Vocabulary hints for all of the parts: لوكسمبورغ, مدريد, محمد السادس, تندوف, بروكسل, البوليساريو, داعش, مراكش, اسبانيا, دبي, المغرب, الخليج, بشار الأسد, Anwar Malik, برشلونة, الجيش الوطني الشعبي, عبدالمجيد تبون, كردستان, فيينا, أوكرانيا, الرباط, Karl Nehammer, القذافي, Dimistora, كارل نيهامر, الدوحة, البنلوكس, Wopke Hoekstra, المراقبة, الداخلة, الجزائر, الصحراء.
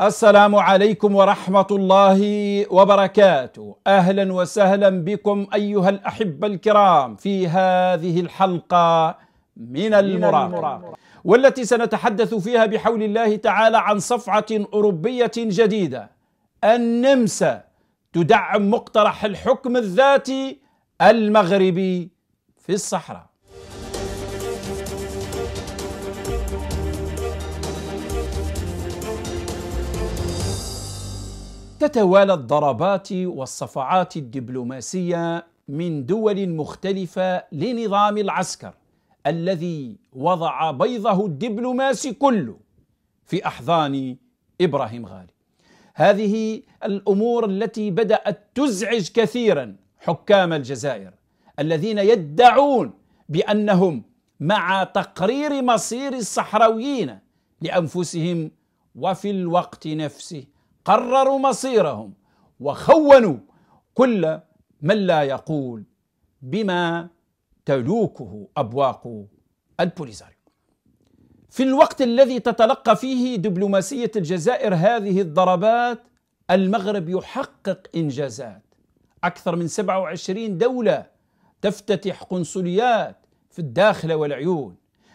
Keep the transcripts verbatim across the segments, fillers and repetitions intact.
السلام عليكم ورحمة الله وبركاته. أهلا وسهلا بكم أيها الأحبة الكرام في هذه الحلقة من المراقبة، والتي سنتحدث فيها بحول الله تعالى عن صفعة أوروبية جديدة، النمسا تدعم مقترح الحكم الذاتي المغربي في الصحراء. تتوالى الضربات والصفعات الدبلوماسية من دول مختلفة لنظام العسكر الذي وضع بيضه الدبلوماسي كله في أحضان إبراهيم غالي. هذه الأمور التي بدأت تزعج كثيرا حكام الجزائر الذين يدعون بأنهم مع تقرير مصير الصحراويين لأنفسهم، وفي الوقت نفسه قرروا مصيرهم وخونوا كل من لا يقول بما تلوكه أبواق البوليساريو. في الوقت الذي تتلقى فيه دبلوماسية الجزائر هذه الضربات، المغرب يحقق إنجازات. أكثر من سبعة وعشرين دولة تفتتح قنصليات في الداخل والعيون،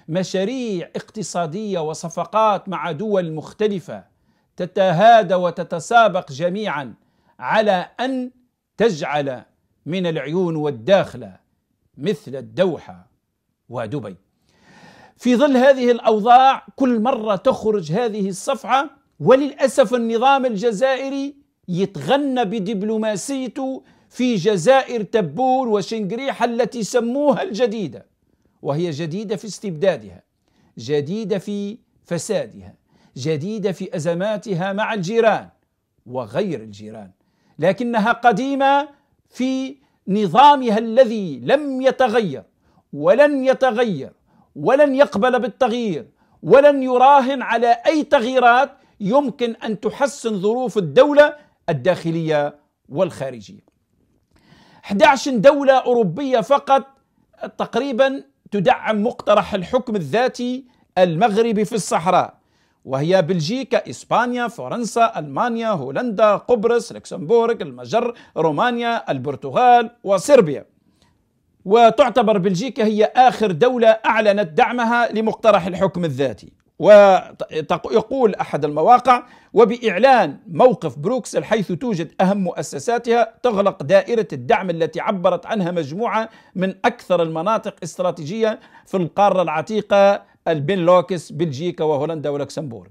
مشاريع اقتصادية وصفقات مع دول مختلفة تتهادى وتتسابق جميعا على أن تجعل من العيون والداخلة مثل الدوحة ودبي. في ظل هذه الأوضاع كل مرة تخرج هذه الصفعة، وللأسف النظام الجزائري يتغنى بدبلوماسيته في جزائر تبون وشنقريحة التي سموها الجديدة، وهي جديدة في استبدادها، جديدة في فسادها، جديدة في أزماتها مع الجيران وغير الجيران، لكنها قديمة في نظامها الذي لم يتغير ولن يتغير ولن يقبل بالتغيير ولن يراهن على أي تغييرات يمكن أن تحسن ظروف الدولة الداخلية والخارجية. إحدى عشرة دولة أوروبية فقط تقريبا تدعم مقترح الحكم الذاتي المغربي في الصحراء، وهي بلجيكا، إسبانيا، فرنسا، ألمانيا، هولندا، قبرص، لوكسمبورغ، المجر، رومانيا، البرتغال وصربيا. وتعتبر بلجيكا هي آخر دولة أعلنت دعمها لمقترح الحكم الذاتي. ويقول أحد المواقع: وبإعلان موقف بروكسل حيث توجد أهم مؤسساتها، تغلق دائرة الدعم التي عبرت عنها مجموعة من أكثر المناطق استراتيجية في القارة العتيقة، البنلوكس، بلجيكا وهولندا ولوكسمبورغ.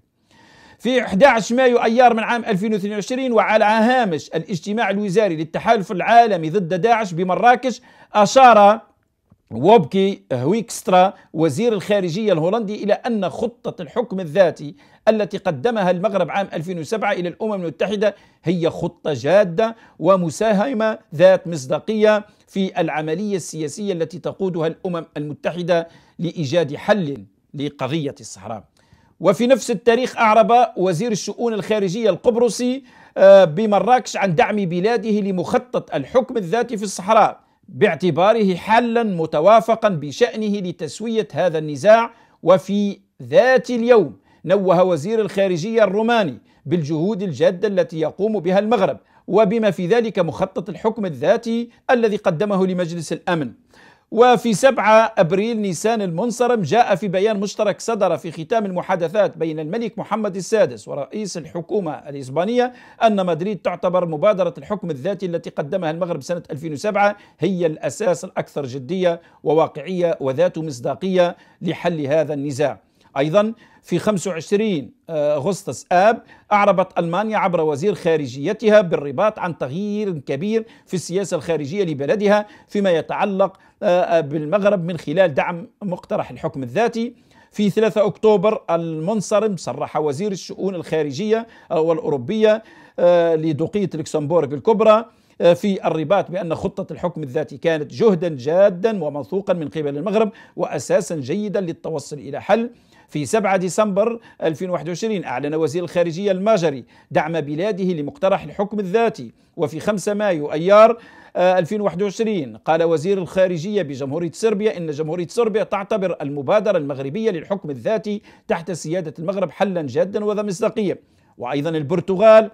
في إحدى عشر مايو أيار من عام ألفين واثنين وعشرين، وعلى هامش الاجتماع الوزاري للتحالف العالمي ضد داعش بمراكش، أشار ووبكي هويكسترا وزير الخارجية الهولندي إلى أن خطة الحكم الذاتي التي قدمها المغرب عام ألفين وسبعة إلى الأمم المتحدة هي خطة جادة ومساهمة ذات مصداقية في العملية السياسية التي تقودها الأمم المتحدة لإيجاد حل لقضية الصحراء. وفي نفس التاريخ أعرب وزير الشؤون الخارجية القبرصي بمراكش عن دعم بلاده لمخطط الحكم الذاتي في الصحراء باعتباره حلا متوافقا بشأنه لتسوية هذا النزاع. وفي ذات اليوم نوه وزير الخارجية الروماني بالجهود الجادة التي يقوم بها المغرب، وبما في ذلك مخطط الحكم الذاتي الذي قدمه لمجلس الأمن. وفي سبعة أبريل نيسان المنصرم، جاء في بيان مشترك صدر في ختام المحادثات بين الملك محمد السادس ورئيس الحكومة الإسبانية أن مدريد تعتبر مبادرة الحكم الذاتي التي قدمها المغرب سنة ألفين وسبعة هي الأساس الأكثر جدية وواقعية وذات مصداقية لحل هذا النزاع. أيضا في خمسة وعشرين أغسطس آب، أعربت ألمانيا عبر وزير خارجيتها بالرباط عن تغيير كبير في السياسة الخارجية لبلدها فيما يتعلق بالمغرب من خلال دعم مقترح الحكم الذاتي. في ثلاثة أكتوبر المنصرم، صرح وزير الشؤون الخارجية والأوروبية لدقية لوكسمبورغ الكبرى في الرباط بأن خطة الحكم الذاتي كانت جهدا جادا وموثوقا من قبل المغرب وأساسا جيدا للتوصل إلى حل. في سبعة ديسمبر ألفين وواحد وعشرين أعلن وزير الخارجية المجري دعم بلاده لمقترح الحكم الذاتي. وفي خمسة مايو أيار ألفين وواحد وعشرين قال وزير الخارجية بجمهورية صربيا إن جمهورية صربيا تعتبر المبادرة المغربية للحكم الذاتي تحت سيادة المغرب حلا جادا وذا مصداقية. وأيضا البرتغال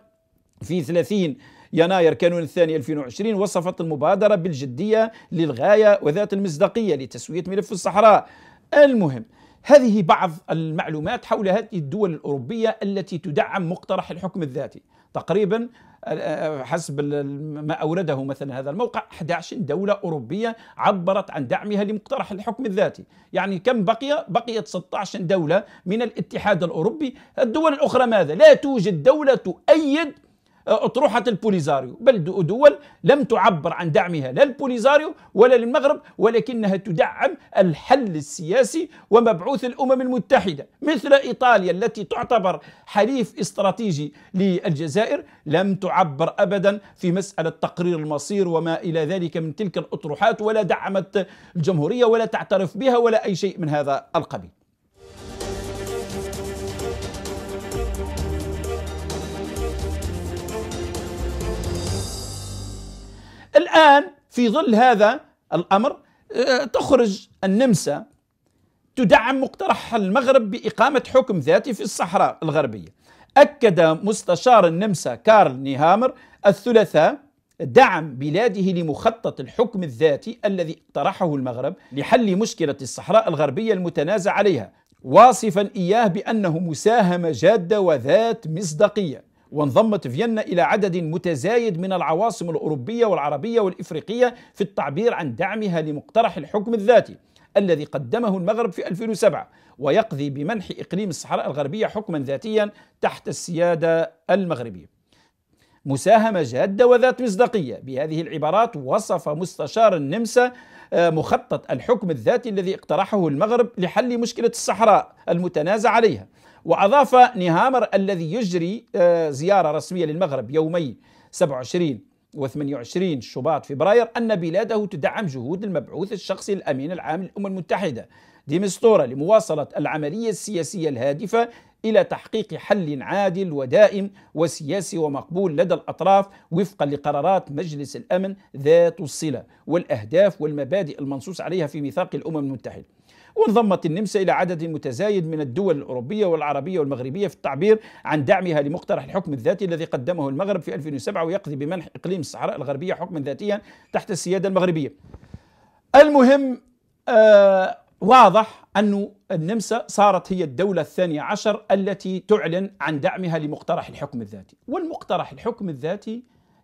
في ثلاثين يناير كانون الثاني ألفين وعشرين وصفت المبادرة بالجدية للغاية وذات المصداقية لتسوية ملف الصحراء. المهم، هذه بعض المعلومات حول هذه الدول الأوروبية التي تدعم مقترح الحكم الذاتي. تقريبا حسب ما أورده مثلا هذا الموقع إحدى عشرة دولة أوروبية عبرت عن دعمها لمقترح الحكم الذاتي. يعني كم بقي؟ بقيت ستة عشر دولة من الاتحاد الأوروبي. الدول الأخرى ماذا؟ لا توجد دولة تؤيد أطروحة البوليساريو، بل دول لم تعبر عن دعمها لا للبوليساريو ولا للمغرب، ولكنها تدعم الحل السياسي ومبعوث الأمم المتحدة، مثل إيطاليا التي تعتبر حليف استراتيجي للجزائر لم تعبر أبدا في مسألة تقرير المصير وما إلى ذلك من تلك الأطروحات، ولا دعمت الجمهورية ولا تعترف بها ولا أي شيء من هذا القبيل. الآن في ظل هذا الأمر تخرج النمسا تدعم مقترح المغرب بإقامة حكم ذاتي في الصحراء الغربية. أكد مستشار النمسا كارل نيهامر الثلاثاء دعم بلاده لمخطط الحكم الذاتي الذي اقترحه المغرب لحل مشكلة الصحراء الغربية المتنازع عليها، واصفا إياه بأنه مساهمة جادة وذات مصداقية. وانضمت فيينا إلى عدد متزايد من العواصم الأوروبية والعربية والإفريقية في التعبير عن دعمها لمقترح الحكم الذاتي الذي قدمه المغرب في ألفين وسبعة، ويقضي بمنح إقليم الصحراء الغربية حكما ذاتيا تحت السيادة المغربية. مساهمة جادة وذات مصداقية، بهذه العبارات وصف مستشار النمسا مخطط الحكم الذاتي الذي اقترحه المغرب لحل مشكلة الصحراء المتنازع عليها. وأضاف نيهامر الذي يجري زيارة رسمية للمغرب يومي سبعة وعشرين وثمانية وعشرين شباط فبراير أن بلاده تدعم جهود المبعوث الشخصي الأمين العام للأمم المتحدة ديمستورا لمواصلة العملية السياسية الهادفة إلى تحقيق حل عادل ودائم وسياسي ومقبول لدى الأطراف وفقا لقرارات مجلس الأمن ذات الصلة والأهداف والمبادئ المنصوص عليها في ميثاق الأمم المتحدة. وانضمت النمسا إلى عدد متزايد من الدول الأوروبية والعربية والمغربية في التعبير عن دعمها لمقترح الحكم الذاتي الذي قدمه المغرب في ألفين وسبعة، ويقضي بمنح إقليم الصحراء الغربية حكما ذاتيا تحت السيادة المغربية. المهم آه واضح أن النمسا صارت هي الدولة الثانية عشر التي تعلن عن دعمها لمقترح الحكم الذاتي. والمقترح الحكم الذاتي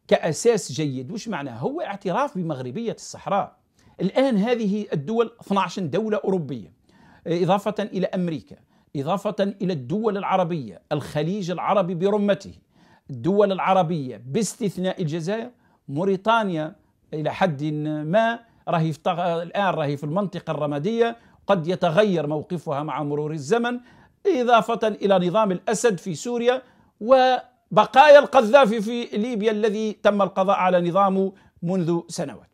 كأساس جيد، وش معناه؟ هو اعتراف بمغربية الصحراء. الآن هذه الدول اثنتي عشرة دولة أوروبية، إضافة إلى أمريكا، إضافة إلى الدول العربية، الخليج العربي برمته، الدول العربية باستثناء الجزائر، موريتانيا إلى حد ما راهي الآن راهي في المنطقة الرمادية، قد يتغير موقفها مع مرور الزمن، إضافة إلى نظام الأسد في سوريا وبقايا القذافي في ليبيا الذي تم القضاء على نظامه منذ سنوات.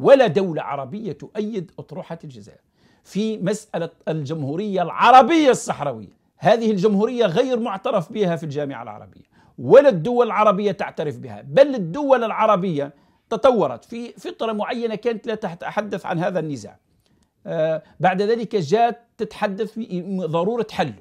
ولا دولة عربية تؤيد أطروحة الجزائر في مسألة الجمهورية العربية الصحراوية. هذه الجمهورية غير معترف بها في الجامعة العربية، ولا الدول العربية تعترف بها، بل الدول العربية تطورت في فترة معينة كانت لا تتحدث عن هذا النزاع، آه بعد ذلك جاءت تتحدث بضرورة حله،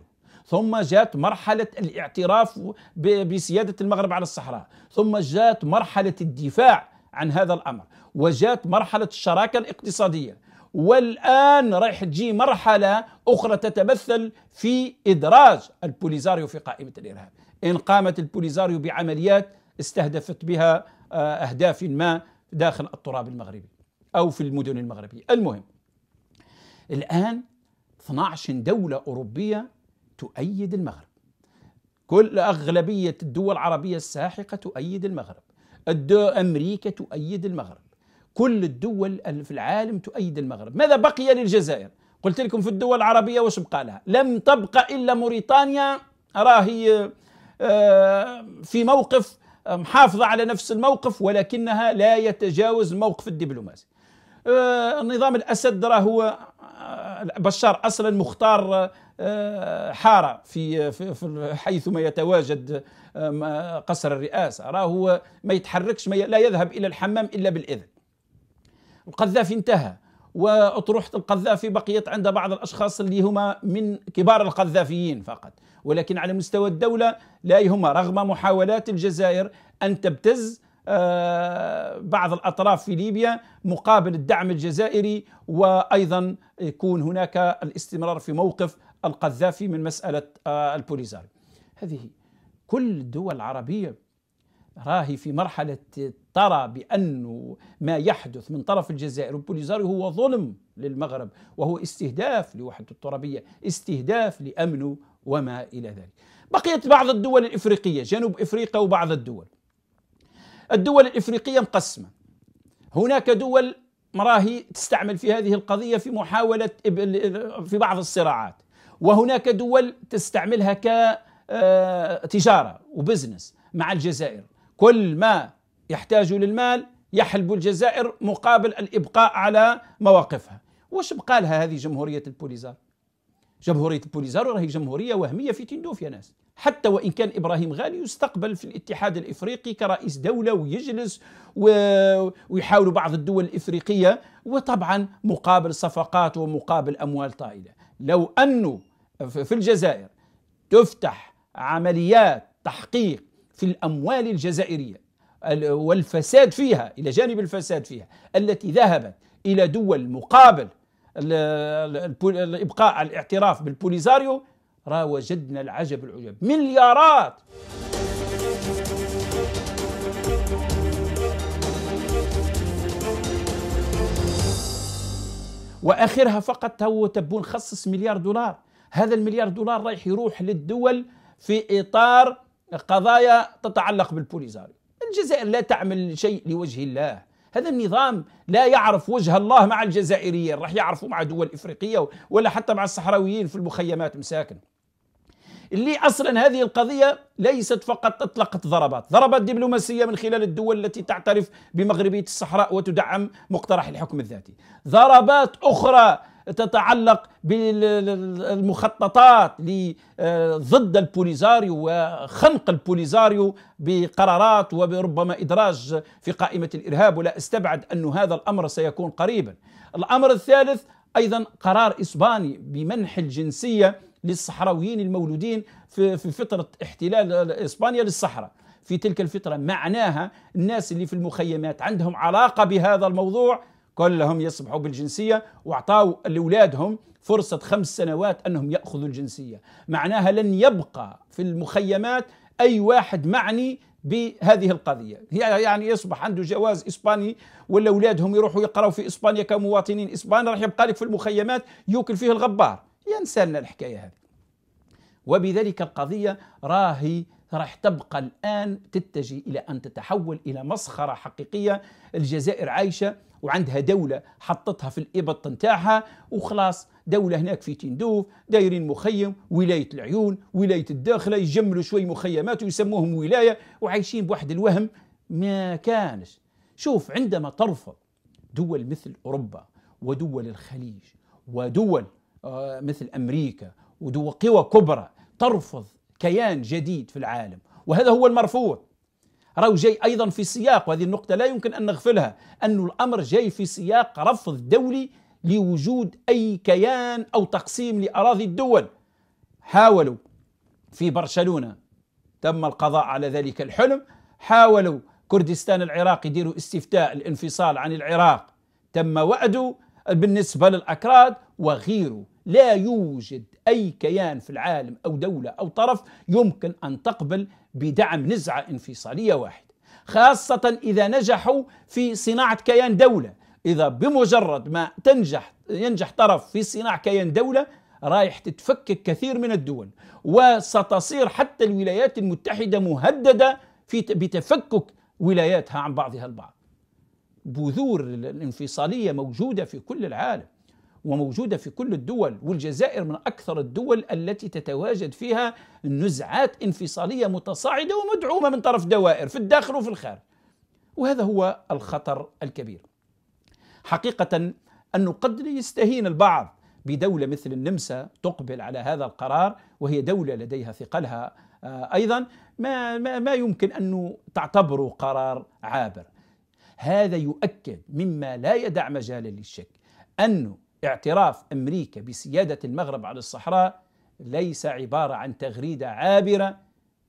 ثم جاءت مرحلة الاعتراف بسيادة المغرب على الصحراء، ثم جاءت مرحلة الدفاع عن هذا الأمر، وجاءت مرحلة الشراكة الاقتصادية، والآن رايح تجي مرحلة أخرى تتمثل في إدراج البوليساريو في قائمة الإرهاب. إن قامت البوليساريو بعمليات استهدفت بها أهداف ما داخل التراب المغربي أو في المدن المغربية. المهم الآن اثنتي عشرة دولة أوروبية تؤيد المغرب، كل أغلبية الدول العربية الساحقة تؤيد المغرب، أمريكا تؤيد المغرب، كل الدول في العالم تؤيد المغرب. ماذا بقي للجزائر؟ قلت لكم في الدول العربية واش بقى لها؟ لم تبقى إلا موريتانيا راهي في موقف محافظة على نفس الموقف، ولكنها لا يتجاوز الموقف الدبلوماسي. نظام الأسد راه هو بشار أصلا مختار حارة في في حيثما يتواجد قصر الرئاسة، راه هو ما يتحركش، ما لا يذهب إلى الحمام إلا بالإذن. القذافي انتهى وأطروحة القذافي بقيت عند بعض الأشخاص اللي هما من كبار القذافيين فقط، ولكن على مستوى الدولة لا يهم، رغم محاولات الجزائر أن تبتز بعض الأطراف في ليبيا مقابل الدعم الجزائري، وأيضا يكون هناك الاستمرار في موقف القذافي من مسألة البوليساريو. هذه كل الدول العربية راهي في مرحلة ترى بأنه ما يحدث من طرف الجزائر والبوليساريو هو ظلم للمغرب، وهو استهداف لوحدته الترابية، استهداف لأمنه وما إلى ذلك. بقيت بعض الدول الإفريقية، جنوب إفريقيا وبعض الدول الدول الإفريقية مقسمة. هناك دول مراهي تستعمل في هذه القضية في محاولة في بعض الصراعات، وهناك دول تستعملها كتجارة وبزنس مع الجزائر، كل ما يحتاجوا للمال يحلبوا الجزائر مقابل الإبقاء على مواقفها. واش بقى لها هذه جمهورية البوليساريو؟ جمهورية البوليساريو راهي جمهورية وهمية في تندوف يا ناس، حتى وإن كان إبراهيم غالي يستقبل في الاتحاد الإفريقي كرئيس دولة ويجلس و... ويحاولوا بعض الدول الإفريقية، وطبعا مقابل صفقات ومقابل أموال طائلة. لو أنه في الجزائر تفتح عمليات تحقيق في الأموال الجزائرية والفساد فيها، إلى جانب الفساد فيها التي ذهبت إلى دول مقابل الإبقاء على الاعتراف بالبوليساريو، را وجدنا العجب العجب، مليارات. وآخرها فقط هو تبون خصص مليار دولار، هذا المليار دولار رايح يروح للدول في إطار قضايا تتعلق بالبوليساريو. الجزائر لا تعمل شيء لوجه الله، هذا النظام لا يعرف وجه الله مع الجزائريين، راح يعرفوا مع دول إفريقية ولا حتى مع الصحراويين في المخيمات مساكن. اللي أصلا هذه القضية ليست فقط أطلقت ضربات، ضربات دبلوماسية من خلال الدول التي تعترف بمغربية الصحراء وتدعم مقترح الحكم الذاتي، ضربات أخرى تتعلق بالمخططات ضد البوليساريو وخنق البوليساريو بقرارات وربما إدراج في قائمة الإرهاب، ولا أستبعد أن هذا الأمر سيكون قريبا. الأمر الثالث أيضا قرار إسباني بمنح الجنسية للصحراويين المولودين في فترة احتلال إسبانيا للصحراء في تلك الفترة، معناها الناس اللي في المخيمات عندهم علاقة بهذا الموضوع كلهم يصبحوا بالجنسية، واعطاوا لأولادهم فرصة خمس سنوات أنهم يأخذوا الجنسية، معناها لن يبقى في المخيمات أي واحد معني بهذه القضية، يعني يصبح عنده جواز إسباني ولا أولادهم يروحوا يقرأوا في إسبانيا كمواطنين إسبان، راح يبقى لك في المخيمات يوكل فيه الغبار. ينسى لنا الحكاية هذه. وبذلك القضية راهي راح تبقى الآن تتجه إلى أن تتحول إلى مسخرة حقيقية. الجزائر عايشة وعندها دولة حطتها في الإبط نتاعها، وخلاص دولة هناك في تندوف دايرين مخيم، ولاية العيون، ولاية الداخلة، يجملوا شوي مخيمات ويسموهم ولاية، وعايشين بواحد الوهم ما كانش. شوف، عندما ترفض دول مثل أوروبا ودول الخليج ودول مثل أمريكا ودول قوى كبرى ترفض كيان جديد في العالم، وهذا هو المرفوض، راهو جاي أيضا في سياق، وهذه النقطة لا يمكن أن نغفلها، أنه الأمر جاي في سياق رفض دولي لوجود أي كيان أو تقسيم لأراضي الدول. حاولوا في برشلونة تم القضاء على ذلك الحلم، حاولوا كردستان العراق يديروا استفتاء الانفصال عن العراق، تم وأده بالنسبة للأكراد وغيره. لا يوجد أي كيان في العالم أو دولة أو طرف يمكن أن تقبل بدعم نزعة انفصالية واحدة، خاصة إذا نجحوا في صناعة كيان دولة. إذا بمجرد ما تنجح ينجح طرف في صناعة كيان دولة، رايح تتفكك كثير من الدول، وستصير حتى الولايات المتحدة مهددة في بتفكك ولاياتها عن بعضها البعض. بذور الانفصالية موجودة في كل العالم وموجودة في كل الدول، والجزائر من أكثر الدول التي تتواجد فيها نزعات انفصالية متصاعدة ومدعومة من طرف دوائر في الداخل وفي الخارج، وهذا هو الخطر الكبير حقيقة. أنه قد يستهين البعض بدولة مثل النمسا تقبل على هذا القرار، وهي دولة لديها ثقلها أيضا، ما, ما, ما يمكن أنه تعتبره قرار عابر. هذا يؤكد مما لا يدع مجالا للشك أنه اعتراف أمريكا بسيادة المغرب على الصحراء ليس عبارة عن تغريدة عابرة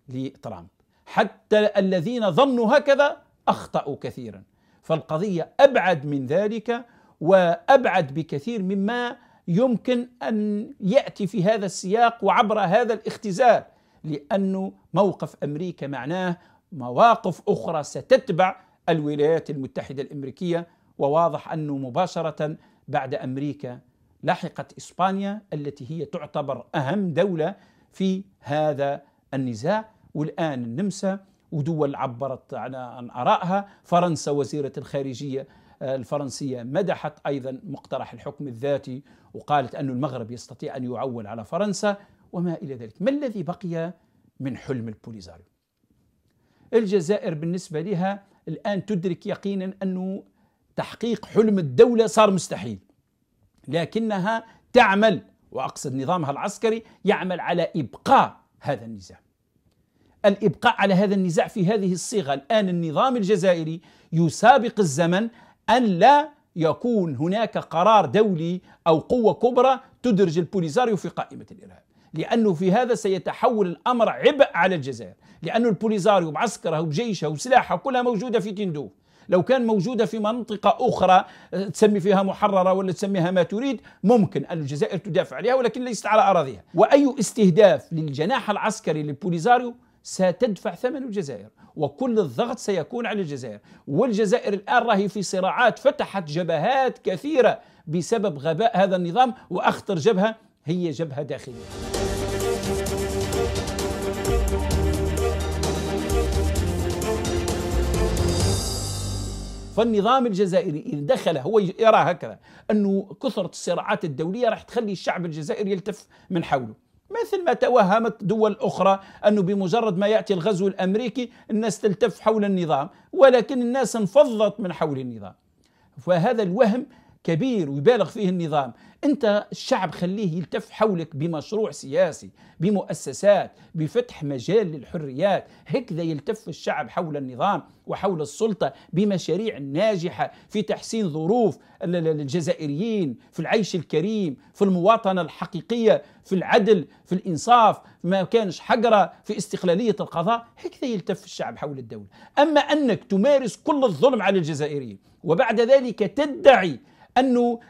لترامب، حتى الذين ظنوا هكذا أخطأوا كثيرا، فالقضية أبعد من ذلك وأبعد بكثير مما يمكن أن يأتي في هذا السياق وعبر هذا الاختزال، لأنه موقف أمريكا معناه مواقف أخرى ستتبع الولايات المتحدة الأمريكية، وواضح أنه مباشرة بعد أمريكا لحقت إسبانيا التي هي تعتبر أهم دولة في هذا النزاع، والآن النمسا ودول عبرت عن آرائها، فرنسا وزيرة الخارجية الفرنسية مدحت أيضا مقترح الحكم الذاتي وقالت أن المغرب يستطيع أن يعول على فرنسا وما إلى ذلك. ما الذي بقي من حلم البوليساريو؟ الجزائر بالنسبة لها الآن تدرك يقينا أنه تحقيق حلم الدولة صار مستحيل، لكنها تعمل، وأقصد نظامها العسكري يعمل على إبقاء هذا النزاع، الإبقاء على هذا النزاع في هذه الصيغة. الآن النظام الجزائري يسابق الزمن أن لا يكون هناك قرار دولي أو قوة كبرى تدرج البوليساريو في قائمة الإرهاب، لأنه في هذا سيتحول الأمر عبء على الجزائر، لأنه البوليساريو بعسكره وبجيشه وسلاحه كلها موجودة في تندوف، لو كان موجودة في منطقة أخرى تسمي فيها محررة ولا تسميها ما تريد ممكن أن الجزائر تدافع عليها، ولكن ليست على أراضيها، وأي استهداف للجناح العسكري للبوليساريو ستدفع ثمن الجزائر، وكل الضغط سيكون على الجزائر. والجزائر الآن راهي في صراعات، فتحت جبهات كثيرة بسبب غباء هذا النظام، وأخطر جبهة هي جبهة داخلية. فالنظام الجزائري إذا دخل هو يرى هكذا أنه كثرة الصراعات الدولية راح تخلي الشعب الجزائري يلتف من حوله، مثل ما توهمت دول أخرى أنه بمجرد ما يأتي الغزو الأمريكي الناس تلتف حول النظام، ولكن الناس انفضت من حول النظام. فهذا الوهم كبير ويبالغ فيه النظام. أنت الشعب خليه يلتف حولك بمشروع سياسي، بمؤسسات، بفتح مجال للحريات، هكذا يلتف الشعب حول النظام وحول السلطة، بمشاريع ناجحة في تحسين ظروف الجزائريين، في العيش الكريم، في المواطنة الحقيقية، في العدل، في الإنصاف، ما كانش حقرة، في استقلالية القضاء، هكذا يلتف الشعب حول الدولة. أما أنك تمارس كل الظلم على الجزائريين وبعد ذلك تدعي أنه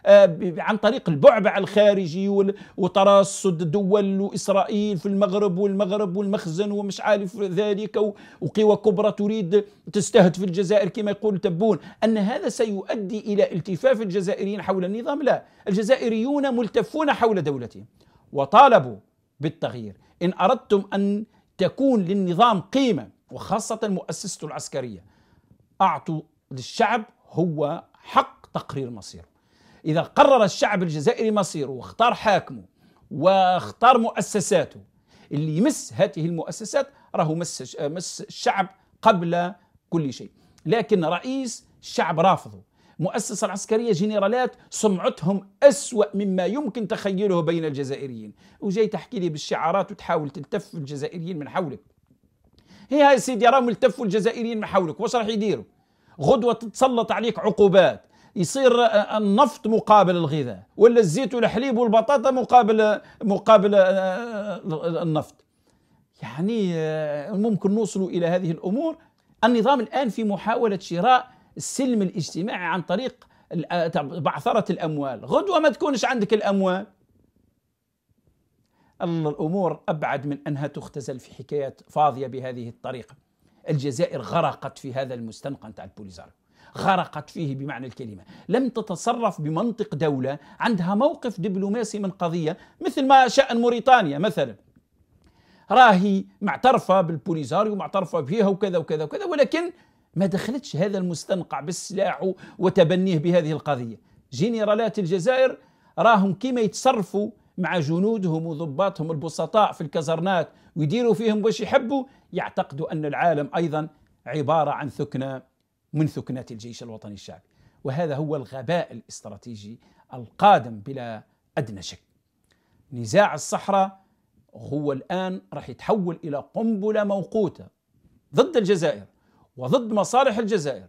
عن طريق البعبع الخارجي وترصد دول وإسرائيل في المغرب والمغرب والمخزن ومش عارف ذلك، وقوى كبرى تريد تستهدف الجزائر كما يقول تبون، أن هذا سيؤدي إلى التفاف الجزائريين حول النظام. لا، الجزائريون ملتفون حول دولتهم وطالبوا بالتغيير. إن أردتم أن تكون للنظام قيمة وخاصة مؤسسته العسكرية، أعطوا للشعب هو حق تقرير مصيره. إذا قرر الشعب الجزائري مصيره واختار حاكمه واختار مؤسساته، اللي يمس هذه المؤسسات راهو مس مس الشعب قبل كل شيء. لكن رئيس الشعب رافضه، مؤسسة العسكرية جنرالات سمعتهم أسوأ مما يمكن تخيله بين الجزائريين، وجاي تحكي لي بالشعارات وتحاول تلتف الجزائريين من حولك. هي هاي سيدي راهم التفوا الجزائريين من حولك، واش راح يديروا؟ غدوة تتسلط عليك عقوبات، يصير النفط مقابل الغذاء، ولا الزيت والحليب والبطاطا مقابل مقابل النفط. يعني ممكن نوصلوا إلى هذه الأمور. النظام الآن في محاولة شراء السلم الاجتماعي عن طريق بعثرة الأموال، غدوة ما تكونش عندك الأموال. الأمور أبعد من أنها تختزل في حكايات فاضية بهذه الطريقة. الجزائر غرقت في هذا المستنقع نتاع البوليساريو، غرقت فيه بمعنى الكلمة، لم تتصرف بمنطق دولة عندها موقف دبلوماسي من قضية، مثل ما شأن موريتانيا مثلا، راهي معترفة بالبوليساريو ومعترفة بها وكذا وكذا وكذا، ولكن ما دخلتش هذا المستنقع بالسلاح وتبنيه بهذه القضية. جنرالات الجزائر راهم كيما يتصرفوا مع جنودهم وضباطهم البسطاء في الكازرنات ويديروا فيهم باش يحبوا، يعتقدوا أن العالم أيضا عبارة عن ثكنة من ثكنات الجيش الوطني الشعبي، وهذا هو الغباء الاستراتيجي القادم بلا أدنى شك. نزاع الصحراء هو الآن راح يتحول إلى قنبلة موقوتة ضد الجزائر وضد مصالح الجزائر،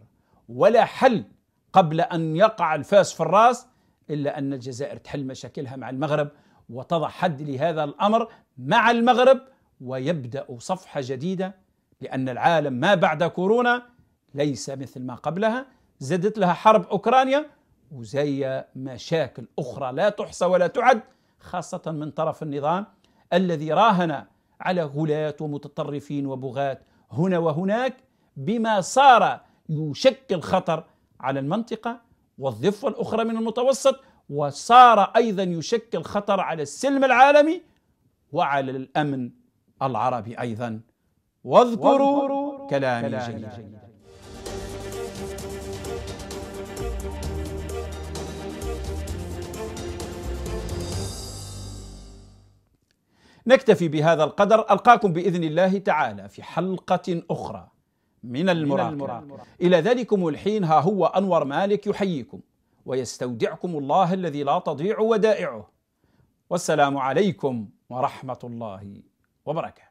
ولا حل قبل أن يقع الفاس في الرأس إلا أن الجزائر تحل مشاكلها مع المغرب وتضع حد لهذا الأمر مع المغرب، ويبدأ صفحة جديدة، لأن العالم ما بعد كورونا ليس مثل ما قبلها، زادت لها حرب أوكرانيا وزي مشاكل أخرى لا تحصى ولا تعد، خاصة من طرف النظام الذي راهن على غلاة ومتطرفين وبغاة هنا وهناك، بما صار يشكل خطر على المنطقة والضفة الأخرى من المتوسط، وصار أيضا يشكل خطر على السلم العالمي وعلى الأمن العربي أيضا. واذكروا كلامي جيدا. نكتفي بهذا القدر، ألقاكم بإذن الله تعالى في حلقة أخرى من المراقبة. إلى ذلكم الحين، ها هو أنور مالك يحييكم ويستودعكم الله الذي لا تضيع ودائعه، والسلام عليكم ورحمة الله وبركاته.